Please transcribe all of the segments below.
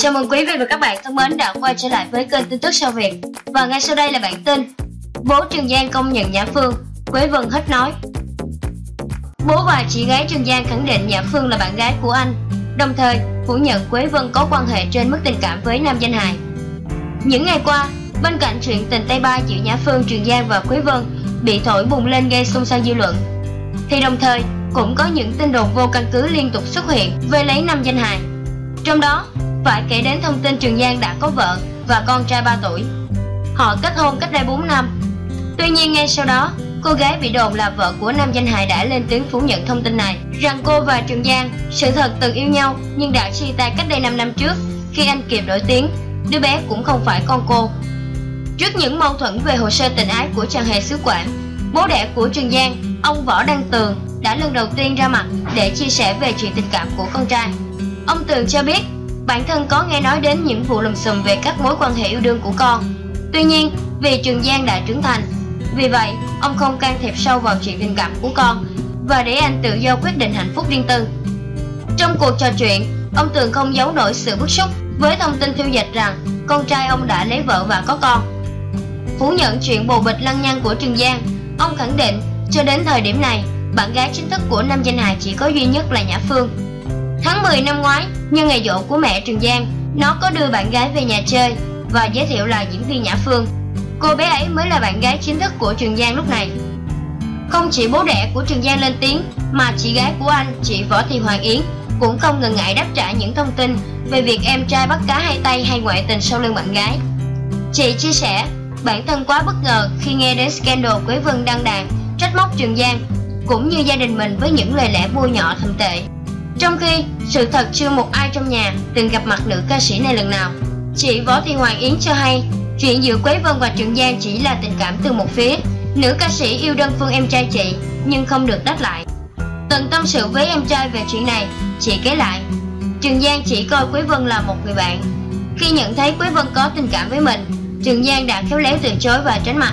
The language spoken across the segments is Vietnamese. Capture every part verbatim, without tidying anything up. Chào mừng quý vị và các bạn thân mến đã quay trở lại với kênh tin tức Sao Việt. Và ngay sau đây là bản tin: bố Trường Giang công nhận Nhã Phương, Quế Vân hết nói. Bố và chị gái Trường Giang khẳng định Nhã Phương là bạn gái của anh, đồng thời phủ nhận Quế Vân có quan hệ trên mức tình cảm với nam danh hài. Những ngày qua, bên cạnh chuyện tình tay ba giữa Nhã Phương, Trường Giang và Quế Vân bị thổi bùng lên gây xôn xao dư luận, thì đồng thời cũng có những tin đồn vô căn cứ liên tục xuất hiện về lấy nam danh hài. Trong đó, phải kể đến thông tin Trường Giang đã có vợ và con trai ba tuổi. Họ kết hôn cách đây bốn năm. Tuy nhiên ngay sau đó, cô gái bị đồn là vợ của nam danh hài đã lên tiếng phủ nhận thông tin này, rằng cô và Trường Giang sự thật từng yêu nhau nhưng đã chia tay cách đây năm năm trước, khi anh Kiệt nổi tiếng, đứa bé cũng không phải con cô. Trước những mâu thuẫn về hồ sơ tình ái của chàng hề xứ Quảng, bố đẻ của Trường Giang, ông Võ Đăng Tường đã lần đầu tiên ra mặt để chia sẻ về chuyện tình cảm của con trai. Ông Tường cho biết bản thân có nghe nói đến những vụ lùm xùm về các mối quan hệ yêu đương của con. Tuy nhiên, vì Trường Giang đã trưởng thành, vì vậy ông không can thiệp sâu vào chuyện tình cảm của con và để anh tự do quyết định hạnh phúc riêng tư. Trong cuộc trò chuyện, ông Tường không giấu nổi sự bức xúc với thông tin phiêu dật rằng con trai ông đã lấy vợ và có con. Phủ nhận chuyện bồ bịch lăng nhăng của Trường Giang, ông khẳng định cho đến thời điểm này, bạn gái chính thức của nam danh hài chỉ có duy nhất là Nhã Phương. Tháng mười năm ngoái, nhân ngày giỗ của mẹ Trường Giang, nó có đưa bạn gái về nhà chơi và giới thiệu là diễn viên Nhã Phương. Cô bé ấy mới là bạn gái chính thức của Trường Giang lúc này. Không chỉ bố đẻ của Trường Giang lên tiếng, mà chị gái của anh, chị Võ Thị Hoàng Yến, cũng không ngần ngại đáp trả những thông tin về việc em trai bắt cá hai tay hay ngoại tình sau lưng bạn gái. Chị chia sẻ, bản thân quá bất ngờ khi nghe đến scandal Quế Vân đăng đàn trách móc Trường Giang, cũng như gia đình mình với những lời lẽ bôi nhọ thậm tệ. Trong khi sự thật chưa một ai trong nhà từng gặp mặt nữ ca sĩ này lần nào. Chị Võ Thị Hoàng Yến cho hay, chuyện giữa Quế Vân và Trường Giang chỉ là tình cảm từ một phía. Nữ ca sĩ yêu đơn phương em trai chị nhưng không được đáp lại. Từng tâm sự với em trai về chuyện này, chị kể lại, Trường Giang chỉ coi Quế Vân là một người bạn. Khi nhận thấy Quế Vân có tình cảm với mình, Trường Giang đã khéo léo từ chối và tránh mặt.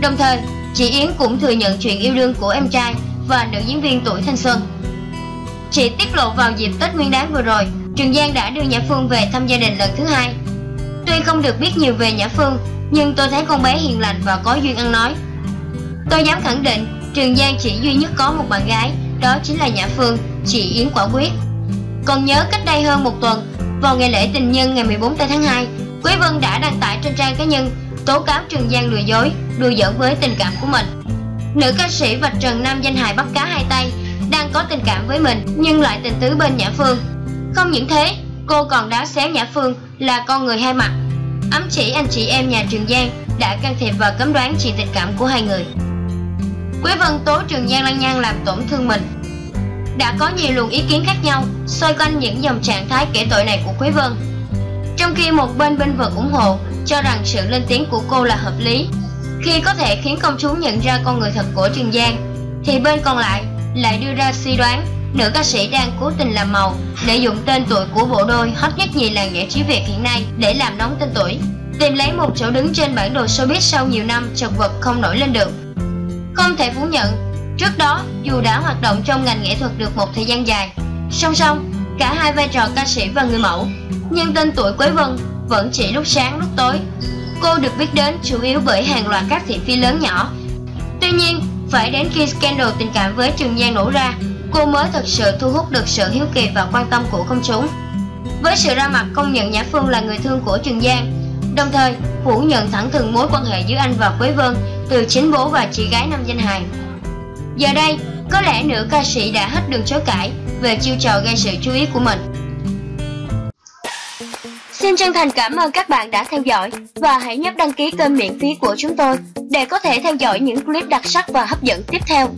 Đồng thời, chị Yến cũng thừa nhận chuyện yêu đương của em trai và nữ diễn viên tuổi thanh xuân. Chị tiết lộ vào dịp Tết Nguyên Đán vừa rồi, Trường Giang đã đưa Nhã Phương về thăm gia đình lần thứ hai. Tuy không được biết nhiều về Nhã Phương, nhưng tôi thấy con bé hiền lành và có duyên ăn nói. Tôi dám khẳng định, Trường Giang chỉ duy nhất có một bạn gái, đó chính là Nhã Phương, chị Yến quả quyết. Còn nhớ cách đây hơn một tuần, vào ngày lễ tình nhân ngày mười bốn tây tháng hai, Quế Vân đã đăng tải trên trang cá nhân tố cáo Trường Giang lừa dối, đùa giỡn với tình cảm của mình. Nữ ca sĩ vạch trần nam danh hài bắt cá hai tay, đang có tình cảm với mình nhưng lại tình tứ bên Nhã Phương. Không những thế, cô còn đá xéo Nhã Phương là con người hai mặt, ám chỉ anh chị em nhà Trường Giang đã can thiệp và cấm đoán chuyện tình cảm của hai người. Quế Vân tố Trường Giang lăng nhăng làm tổn thương mình. Đã có nhiều luồng ý kiến khác nhau xoay quanh những dòng trạng thái kể tội này của Quế Vân. Trong khi một bên bên vực ủng hộ cho rằng sự lên tiếng của cô là hợp lý, khi có thể khiến công chúng nhận ra con người thật của Trường Giang, thì bên còn lại lại đưa ra suy đoán nữ ca sĩ đang cố tình làm màu, lợi dụng tên tuổi của bộ đôi hot nhất nhì làng giải trí Việt hiện nay để làm nóng tên tuổi, tìm lấy một chỗ đứng trên bản đồ showbiz sau nhiều năm chật vật không nổi lên được. Không thể phủ nhận, trước đó dù đã hoạt động trong ngành nghệ thuật được một thời gian dài, song song cả hai vai trò ca sĩ và người mẫu, nhưng tên tuổi Quế Vân vẫn chỉ lúc sáng lúc tối. Cô được biết đến chủ yếu bởi hàng loạt các thị phi lớn nhỏ. Tuy nhiên, phải đến khi scandal tình cảm với Trường Giang nổ ra, cô mới thật sự thu hút được sự hiếu kỳ và quan tâm của công chúng. Với sự ra mặt công nhận Nhã Phương là người thương của Trường Giang, đồng thời phủ nhận thẳng thừng mối quan hệ giữa anh và Quế Vân từ chính bố và chị gái nam danh hài. Giờ đây, có lẽ nữ ca sĩ đã hết đường chối cãi về chiêu trò gây sự chú ý của mình. Xin chân thành cảm ơn các bạn đã theo dõi và hãy nhấn đăng ký kênh miễn phí của chúng tôi để có thể theo dõi những clip đặc sắc và hấp dẫn tiếp theo.